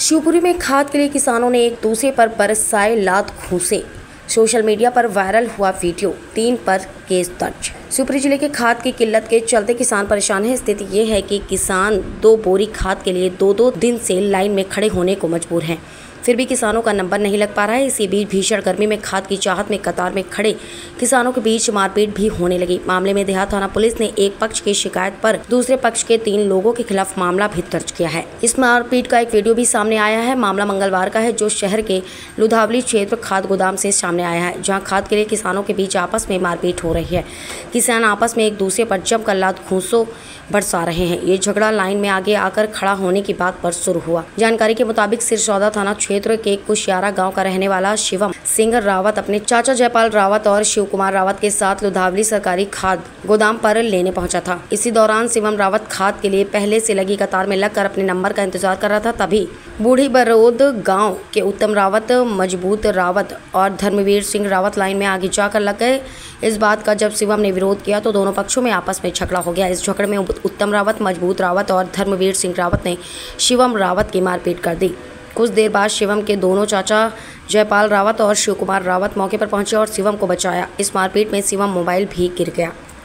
शिवपुरी में खाद के लिए किसानों ने एक दूसरे पर बरसाए लात घूंसे। सोशल मीडिया पर वायरल हुआ वीडियो, 3 पर केस दर्ज। शिवपुरी जिले के खाद की किल्लत के चलते किसान परेशान है। स्थिति ये है कि किसान 2 बोरी खाद के लिए 2-2 दिन से लाइन में खड़े होने को मजबूर हैं, फिर भी किसानों का नंबर नहीं लग पा रहा है। इसी बीच भीषण गर्मी में खाद की चाहत में कतार में खड़े किसानों के बीच मारपीट भी होने लगी। मामले में देहात थाना पुलिस ने एक पक्ष की शिकायत पर दूसरे पक्ष के 3 लोगों के खिलाफ मामला भी दर्ज किया है। इस मारपीट का एक वीडियो भी सामने आया है। मामला मंगलवार का है, जो शहर के लुधावली क्षेत्र खाद गोदाम से सामने आया है, जहाँ खाद के लिए किसानों के बीच आपस में मारपीट हो रही है। किसान आपस में एक दूसरे पर जमकर लात घूंसों बरसा रहे हैं। ये झगड़ा लाइन में आगे आकर खड़ा होने की बात पर शुरू हुआ। जानकारी के मुताबिक सिरसौदा थाना क्षेत्र के कुश्यारा गांव का रहने वाला शिवम सिंगर रावत अपने चाचा जयपाल रावत और शिवकुमार रावत के साथ लुधावली सरकारी खाद गोदाम पर लेने पहुंचा था। इसी दौरान शिवम रावत खाद के लिए पहले से लगी कतार में लगकर अपने नंबर का इंतजार कर रहा था। तभी बूढ़ी बरोद गांव के उत्तम रावत, मजबूत रावत और धर्मवीर सिंह रावत लाइन में आगे जाकर लग गए। इस बात का जब शिवम ने विरोध किया तो दोनों पक्षों में आपस में झगड़ा हो गया। इस झगड़े में उत्तम रावत, मजबूत रावत और धर्मवीर सिंह रावत ने शिवम रावत की मारपीट कर दी। कुछ देर बाद शिवम के दोनों चाचा जयपाल रावत और शिवकुमार रावत मौके पर पहुंचे और शिवम को बचाया। इस मारपीट में शिवम मोबाइल भी गिर गया।